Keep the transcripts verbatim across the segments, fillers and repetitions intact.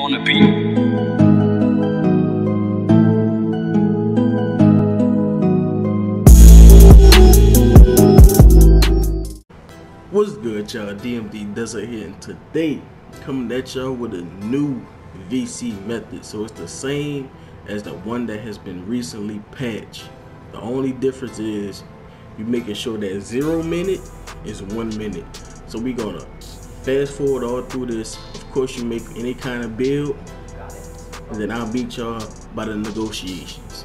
Wanna be. What's good, y'all? D M D Desert here, and today coming at y'all with a new V C method. So it's the same as the one that has been recently patched. The only difference is you making sure that zero minute is one minute. So we gonna fast forward all through this. Of course, you make any kind of build, and then I'll beat y'all by the negotiations.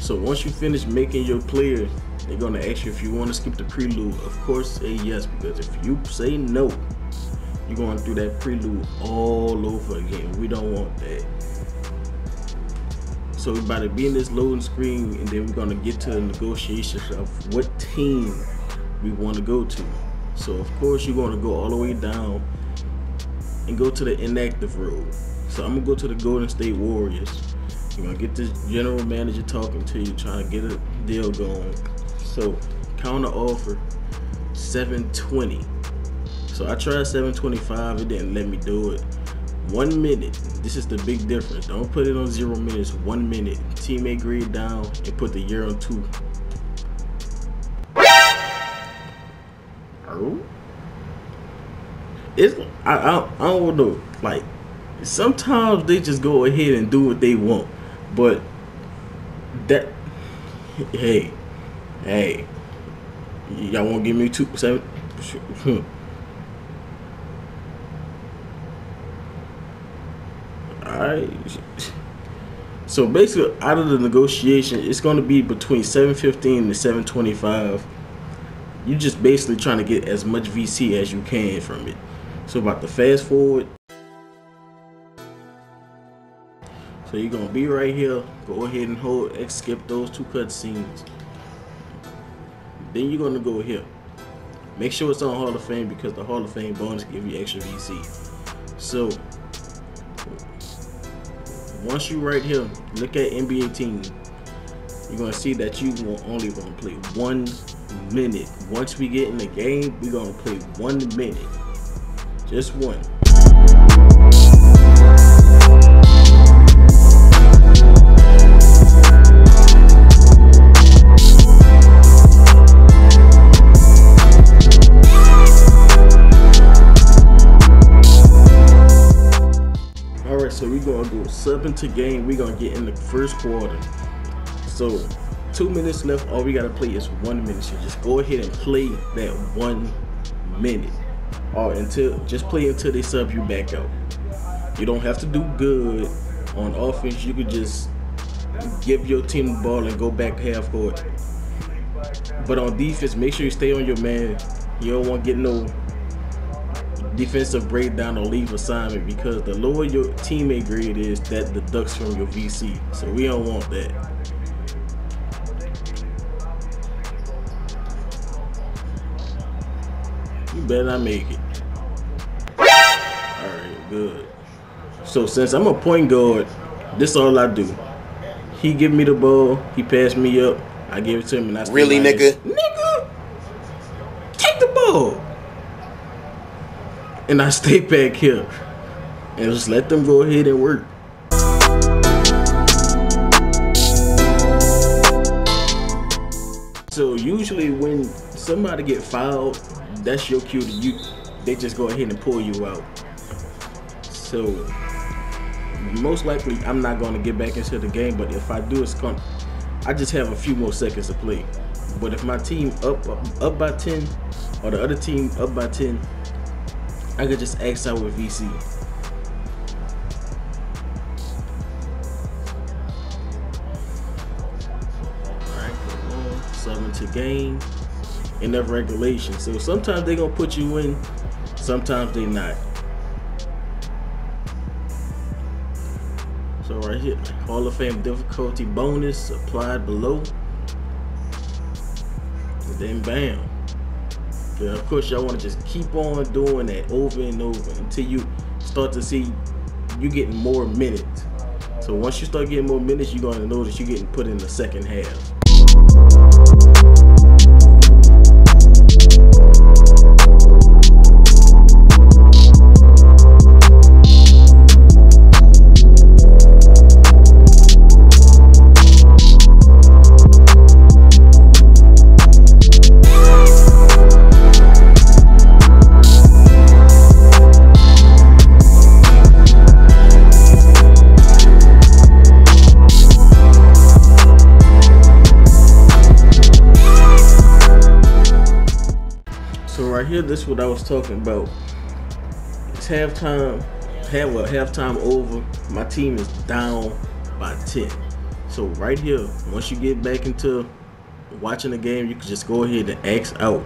So once you finish making your player, they're gonna ask you if you want to skip the prelude. Of course, say yes, because if you say no, you're going through that prelude all over again. We don't want that. So we're about to be in this loading screen, and then we're going to get to the negotiations of what team we want to go to. So of course, you're going to go all the way down and go to the inactive road. So I'm going to go to the Golden State Warriors. You're going to get this general manager talking to you, trying to get a deal going. So counter offer, seven twenty. So I tried seven twenty-five, it didn't let me do it. One minute, this is the big difference. Don't put it on zero minutes, one minute. Teammate grade down and put the year on two. Oh. It's, I, I, I don't know, like, sometimes they just go ahead and do what they want. But that, hey, hey, y'all won't give me two, seven, Alright, so basically out of the negotiation, it's going to be between seven fifteen and seven twenty-five. You're just basically trying to get as much V C as you can from it. So about to fast forward. So you're going to be right here. Go ahead and hold X, skip those two cutscenes. Then you're going to go here. Make sure it's on Hall of Fame, because the Hall of Fame bonus give you extra V C. So once you right here, look at N B A team. You're gonna see that you will only gonna play one minute. Once we get in the game, we're gonna play one minute. Just one. So we're gonna go sub into game. We're gonna get in the first quarter. So two minutes left. All we gotta play is one minute. So just go ahead and play that one minute, or until just play until they sub you back out. You don't have to do good on offense. You could just give your team the ball and go back half court. But on defense, make sure you stay on your man. You don't want to get no defensive breakdown or leave assignment, because the lower your teammate grade is, that deducts from your V C. So we don't want that. You better not make it. Alright, good. So since I'm a point guard, this is all I do. He give me the ball, he passed me up, I give it to him, and I still really like nigga? It. Nigga! Take the ball! And I stay back here and just let them go ahead and work. So usually when somebody get fouled, that's your cue to you. They just go ahead and pull you out. So most likely I'm not going to get back into the game, but if I do, it's gonna, I just have a few more seconds to play. But if my team up up, up by ten, or the other team up by ten, I could just X out with V C. Alright, seven to game in that regulation. So sometimes they're gonna put you in, sometimes they not. So right here, Hall of Fame difficulty bonus applied below. And then bam. Yeah, of course, y'all want to just keep on doing that over and over until you start to see you getting more minutes. So once you start getting more minutes, you're going to notice you're getting put in the second half. Right here, this is what I was talking about. It's halftime, half, well, halftime over. My team is down by ten. So right here, once you get back into watching the game, you can just go ahead and X out.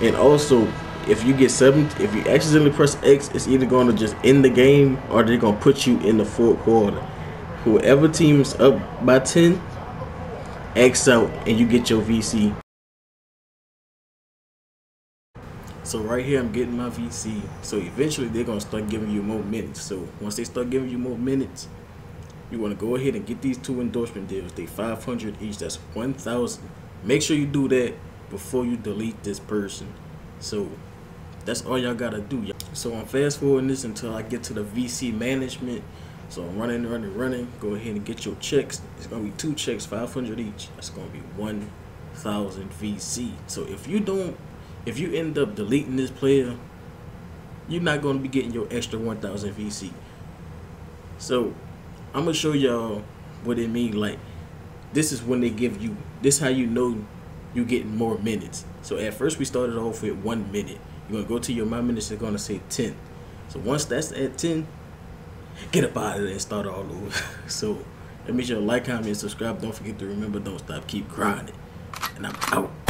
And also, if you get seven, if you accidentally press X, it's either going to just end the game or they're going to put you in the fourth quarter. Whoever team's up by ten, X out and you get your V C. So right here, I'm getting my V C. So eventually, they're going to start giving you more minutes. So once they start giving you more minutes, you want to go ahead and get these two endorsement deals. They're five hundred each. That's one thousand. Make sure you do that before you delete this person. So that's all y'all got to do. So I'm fast forwarding this until I get to the V C management. So I'm running, running, running. Go ahead and get your checks. It's going to be two checks, five hundred each. That's going to be one thousand V C. So if you don't, if you end up deleting this player, you're not going to be getting your extra one thousand V C. So I'm going to show y'all what it means. Like, this is when they give you, this how you know you're getting more minutes. So at first we started off with one minute. You're going to go to your my minutes, they're going to say ten. So once that's at ten, get up out of there and start all over. So make sure to like, comment, and subscribe. Don't forget to remember, don't stop, keep grinding. And I'm out.